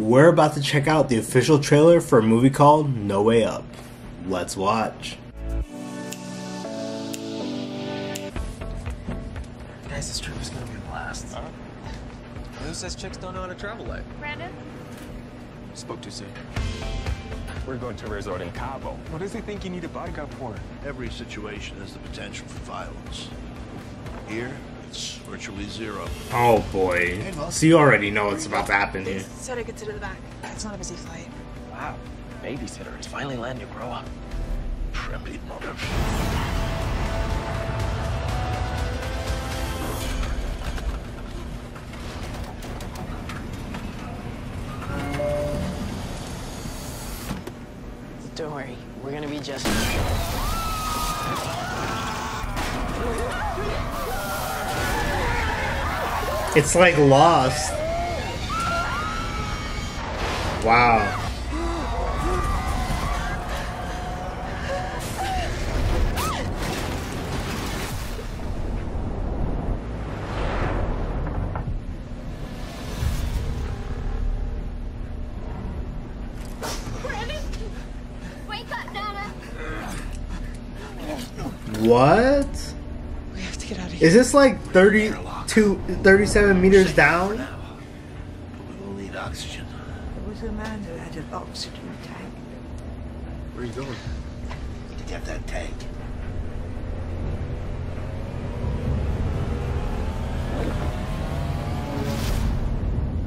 We're about to check out the official trailer for a movie called No Way Up. Let's watch. Guys, this trip is gonna be a blast. Huh? Who says chicks don't know how to travel light? Brandon? Spoke too soon. We're going to a resort in Cabo. What does he think you need a bodyguard for? Every situation has the potential for violence. Here, it's virtually zero. Oh boy. So you already know what's about to happen here. Soda gets into the back. It's not a busy flight. Wow. Babysitter, it's finally letting you grow up. Primpy mother. Don't worry, we're gonna be just. It's like Lost. Wow. Brandon, wake up, Donna. What? We have to get out of here. Is this like 37 meters down? We will need oxygen. There was a man who had an oxygen tank. Where are you going? To get that tank.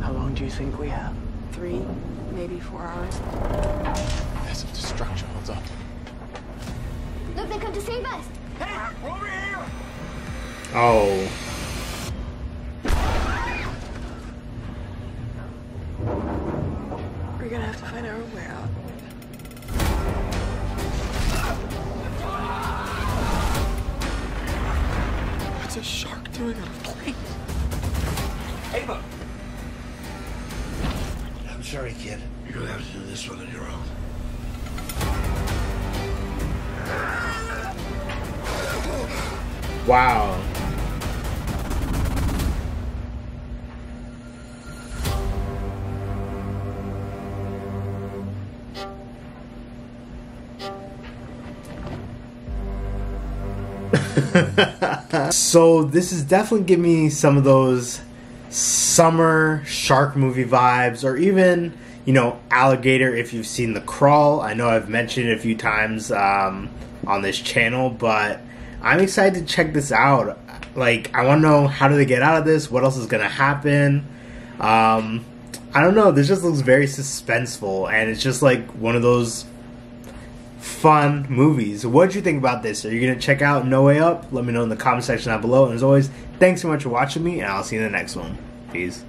How long do you think we have? 3, maybe 4 hours. Massive destruction holds up. Look, they come to save us. Hey, over here! Oh. We're gonna have to find our way out. What's a shark doing on a plane? Ava! I'm sorry, kid. You're gonna have to do this one on your own. Wow. So this is definitely giving me some of those summer shark movie vibes, or even, you know, alligator if you've seen The Crawl. I know I've mentioned it a few times on this channel, but I'm excited to check this out. Like, I want to know, how do they get out of this? What else is going to happen? I don't know. This just looks very suspenseful, and it's just like one of those fun movies. What'd you think about this? Are you gonna check out No Way Up? Let me know in the comment section down below, and as always, thanks so much for watching me, and I'll see you in the next one. Peace.